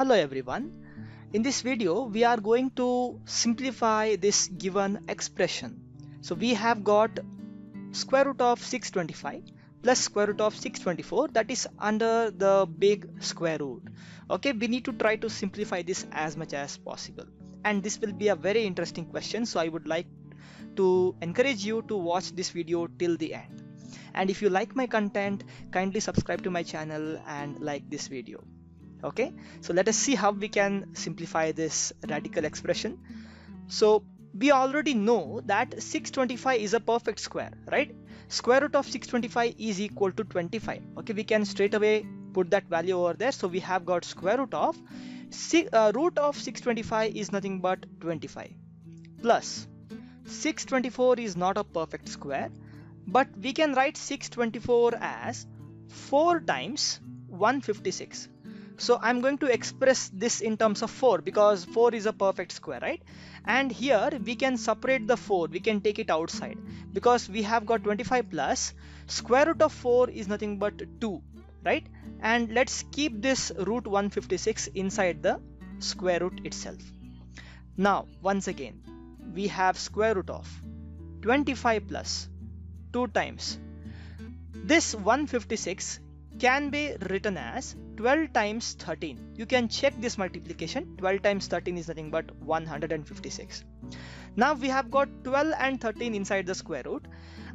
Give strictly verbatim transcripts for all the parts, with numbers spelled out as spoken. Hello everyone, in this video we are going to simplify this given expression. So we have got square root of six twenty-five plus square root of six twenty-four, that is under the big square root. Okay, we need to try to simplify this as much as possible, and this will be a very interesting question, so I would like to encourage you to watch this video till the end. And if you like my content, kindly subscribe to my channel and like this video. Okay, so let us see how we can simplify this radical expression. So we already know that six twenty-five is a perfect square, right? Square root of six twenty-five is equal to twenty-five. Okay, we can straight away put that value over there. So we have got square root of uh, root of six twenty-five is nothing but twenty-five, plus six twenty-four is not a perfect square, but we can write six twenty-four as four times one fifty-six. So I'm going to express this in terms of four, because four is a perfect square, right? And here we can separate the four, we can take it outside, because we have got twenty-five plus square root of four is nothing but two, right? And let's keep this root one fifty-six inside the square root itself. Now once again we have square root of twenty-five plus two times this one fifty-six can be written as twelve times thirteen. You can check this multiplication. twelve times thirteen is nothing but one hundred fifty-six. Now we have got twelve and thirteen inside the square root.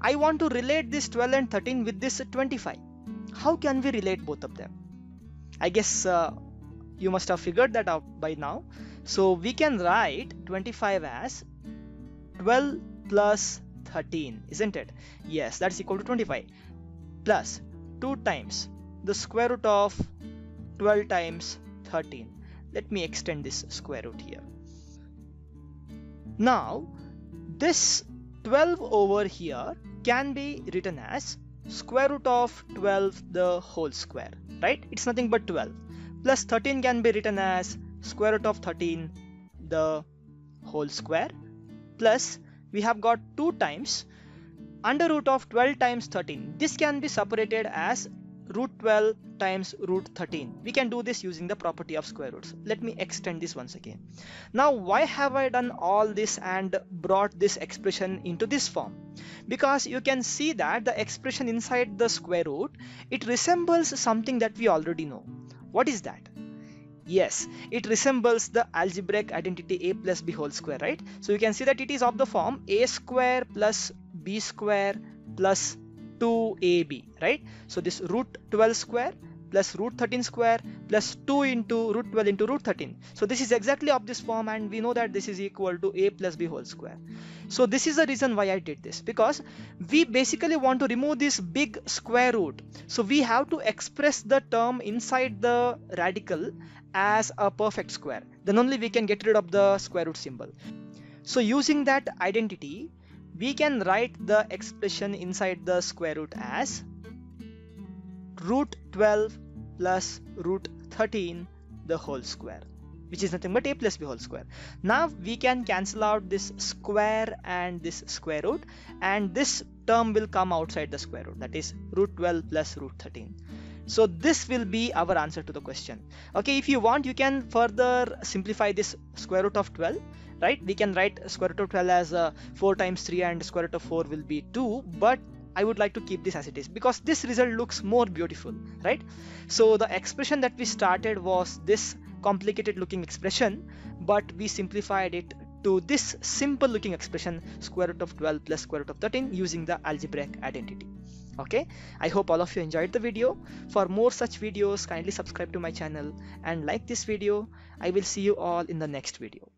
I want to relate this twelve and thirteen with this twenty-five. How can we relate both of them? I guess uh, you must have figured that out by now. So we can write twenty-five as twelve plus thirteen, isn't it? Yes, that's equal to twenty-five, plus two times the square root of twelve times thirteen. Let me extend this square root here. Now this twelve over here can be written as square root of twelve the whole square, right? It's nothing but twelve, plus thirteen can be written as square root of thirteen the whole square, plus we have got two times under root of twelve times thirteen. This can be separated as root twelve times root thirteen. We can do this using the property of square roots. Let me extend this once again. Now why have I done all this and brought this expression into this form? Because you can see that the expression inside the square root, it resembles something that we already know. What is that? Yes, it resembles the algebraic identity a plus b whole square, right? So you can see that it is of the form a square plus b square plus two a b, right? So this root twelve square plus root thirteen square plus two into root twelve into root thirteen. So this is exactly of this form, and we know that this is equal to a plus b whole square. So this is the reason why I did this, because we basically want to remove this big square root. So we have to express the term inside the radical as a perfect square, then only we can get rid of the square root symbol. So using that identity, we can write the expression inside the square root as root twelve plus root thirteen the whole square, which is nothing but a plus b whole square. Now we can cancel out this square and this square root, and this term will come outside the square root, that is root twelve plus root thirteen. So this will be our answer to the question. Okay, if you want, you can further simplify this square root of twelve, right? We can write square root of twelve as uh, four times three, and square root of four will be two, but I would like to keep this as it is, because this result looks more beautiful, right? So the expression that we started was this complicated looking expression, but we simplified it to this simple looking expression, square root of twelve plus square root of thirteen, using the algebraic identity. Okay, I hope all of you enjoyed the video. For more such videos, kindly subscribe to my channel and like this video. I will see you all in the next video.